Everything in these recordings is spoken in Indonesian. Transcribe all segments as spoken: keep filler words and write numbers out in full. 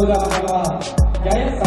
Sudah apa jahit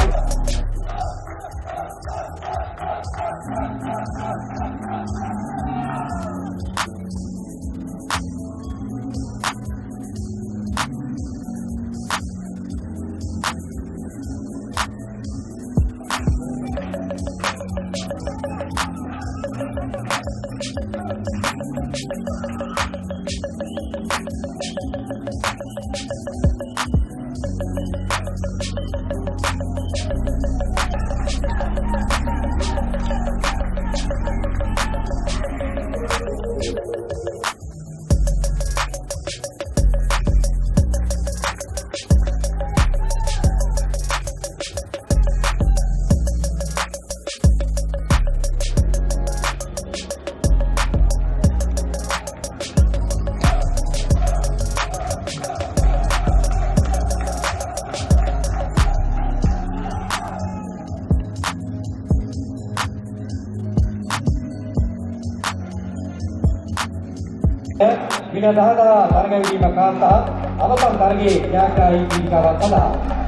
Minadaha targa di Makata, alapan targa yang di kawasan.